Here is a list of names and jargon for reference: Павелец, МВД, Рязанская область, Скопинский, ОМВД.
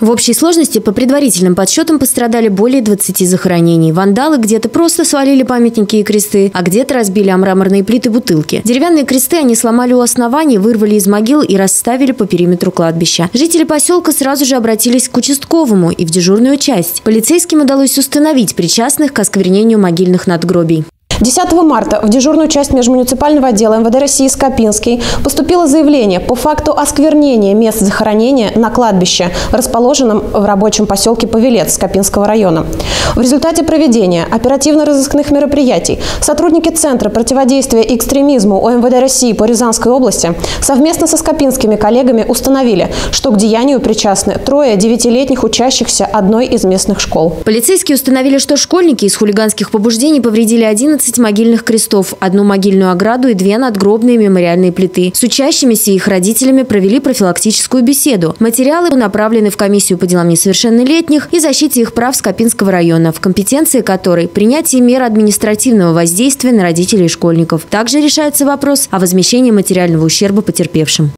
В общей сложности, по предварительным подсчетам, пострадали более 20 захоронений. Вандалы где-то просто свалили памятники и кресты, а где-то разбили о мраморные плиты бутылки. Деревянные кресты они сломали у оснований, вырвали из могил и расставили по периметру кладбища. Жители поселка сразу же обратились к участковому и в дежурную часть. Полицейским удалось установить причастных к осквернению могильных надгробий. 10 марта в дежурную часть межмуниципального отдела МВД России «Скопинский» поступило заявление по факту осквернения мест захоронения на кладбище, расположенном в рабочем поселке Павелец Скопинского района. В результате проведения оперативно-розыскных мероприятий сотрудники Центра противодействия экстремизму ОМВД России по Рязанской области совместно со скопинскими коллегами установили, что к деянию причастны трое 9-летних учащихся одной из местных школ. Полицейские установили, что школьники из хулиганских побуждений повредили 11 могильных крестов, одну могильную ограду и две надгробные мемориальные плиты. С учащимися и их родителями провели профилактическую беседу. Материалы направлены в комиссию по делам несовершеннолетних и защите их прав Скопинского района, в компетенции которой принятие мер административного воздействия на родителей и школьников. Также решается вопрос о возмещении материального ущерба потерпевшим.